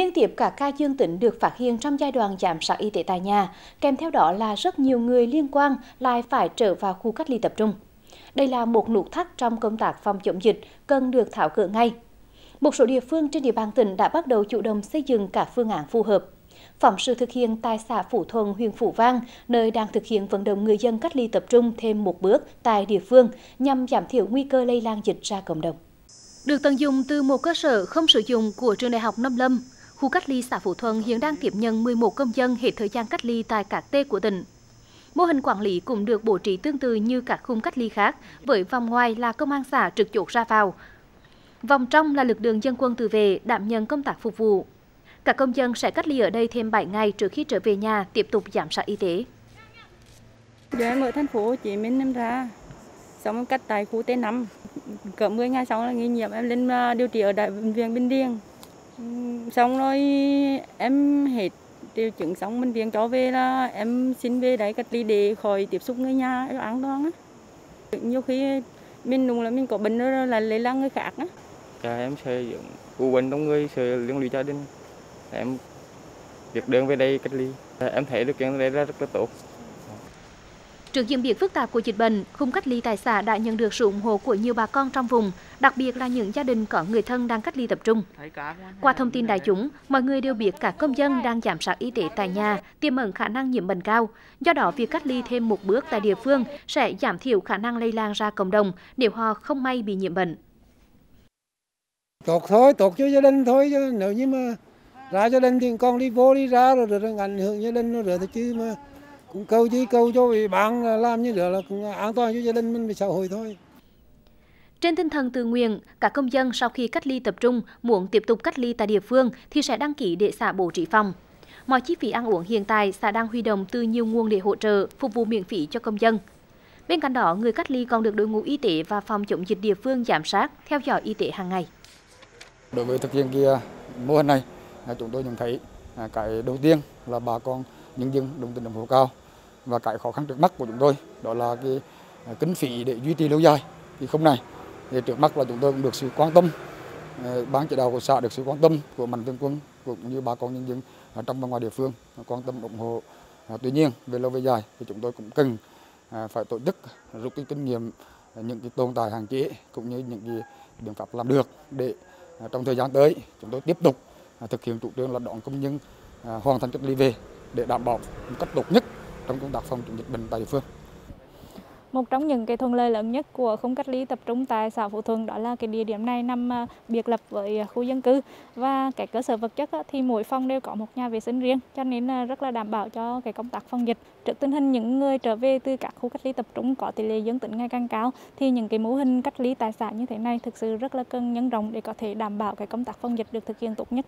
Liên tiếp các ca dương tính được phát hiện trong giai đoạn giám sát y tế tại nhà, kèm theo đó là rất nhiều người liên quan lại phải trở vào khu cách ly tập trung. Đây là một nút thắt trong công tác phòng chống dịch cần được tháo gỡ ngay. Một số địa phương trên địa bàn tỉnh đã bắt đầu chủ động xây dựng các phương án phù hợp. Phóng sự thực hiện tại xã Phú Thuận, huyện Phú Vang, nơi đang thực hiện vận động người dân cách ly tập trung thêm một bước tại địa phương nhằm giảm thiểu nguy cơ lây lan dịch ra cộng đồng. Được tận dụng từ một cơ sở không sử dụng của trường Đại học Nông Lâm, khu cách ly xã Phú Thuận hiện đang tiếp nhận 11 công dân hết thời gian cách ly tại các T của tỉnh. Mô hình quản lý cũng được bố trí tương tự như các khung cách ly khác, với vòng ngoài là công an xã trực chốt ra vào. Vòng trong là lực lượng dân quân tự vệ đảm nhận công tác phục vụ. Các công dân sẽ cách ly ở đây thêm 7 ngày trước khi trở về nhà tiếp tục giám sát y tế. Giờ em ở thành phố Hồ Chí Minh em ra, xong em cách tại khu T5. Cỡ 10 ngày sau là nghỉ nhiệm, em lên điều trị ở Đại bệnh viện Bình Điền. Xong rồi em hết triệu chứng xong bệnh viện cho về là em xin về đấy cách ly để khỏi tiếp xúc người nhà, em an toàn. Nhiều khi mình đúng là mình có bệnh đó là lây lan người khác. Cha em sẽ u bệnh trong người, sẽ liên lụy gia đình. Em việc đơn về đây cách ly, em thấy điều kiện ở đây rất là tốt. Trước diễn biến phức tạp của dịch bệnh, khung cách ly tại xã đã nhận được sự ủng hộ của nhiều bà con trong vùng, đặc biệt là những gia đình có người thân đang cách ly tập trung. Qua thông tin đại chúng, mọi người đều biết các công dân đang giám sát y tế tại nhà tiềm ẩn khả năng nhiễm bệnh cao. Do đó, việc cách ly thêm một bước tại địa phương sẽ giảm thiểu khả năng lây lan ra cộng đồng nếu họ không may bị nhiễm bệnh. Tốt thôi, tốt cho gia đình thôi, chứ nếu như mà ra gia đình thì con đi vô đi ra rồi ảnh hưởng gia đình nó rồi chứ mà. Cũng câu chứ câu cho vì bạn làm như vậy là cũng an toàn cho gia đình mình và xã hội thôi. Trên tinh thần tự nguyện, các công dân sau khi cách ly tập trung muốn tiếp tục cách ly tại địa phương thì sẽ đăng ký để xã bố trí phòng. Mọi chi phí ăn uống hiện tại xã đang huy động từ nhiều nguồn để hỗ trợ, phục vụ miễn phí cho công dân. Bên cạnh đó, người cách ly còn được đội ngũ y tế và phòng chống dịch địa phương giám sát, theo dõi y tế hàng ngày. Đối với thực hiện mô hình này, chúng tôi nhận thấy cái đầu tiên là bà con nhân dân đồng tình ủng hộ cao. Và cái khó khăn trước mắt của chúng tôi đó là cái kinh phí để duy trì lâu dài thì không này. Thì trước mắt là chúng tôi cũng được sự quan tâm, ban chỉ đạo của xã được sự quan tâm của mạnh thường quân cũng như bà con nhân dân trong và ngoài địa phương quan tâm ủng hộ. Tuy nhiên về lâu về dài thì chúng tôi cũng cần phải tổ chức rút kinh nghiệm những cái tồn tại hạn chế cũng như những cái biện pháp làm được để trong thời gian tới chúng tôi tiếp tục thực hiện chủ trương là đón công nhân hoàn thành cách ly về để đảm bảo một cách tốt nhất trong công tác phòng chống dịch bệnh tại địa phương. Một trong những cái thuận lợi lớn nhất của khung cách ly tập trung tại xã Phú Thuận đó là cái địa điểm này nằm biệt lập với khu dân cư và cái cơ sở vật chất thì mỗi phòng đều có một nhà vệ sinh riêng, cho nên là rất là đảm bảo cho cái công tác phòng dịch. Trước tình hình những người trở về từ các khu cách ly tập trung có tỷ lệ dương tính ngày càng cao thì những cái mô hình cách ly tại xã như thế này thực sự rất là cần nhân rộng để có thể đảm bảo cái công tác phòng dịch được thực hiện tốt nhất.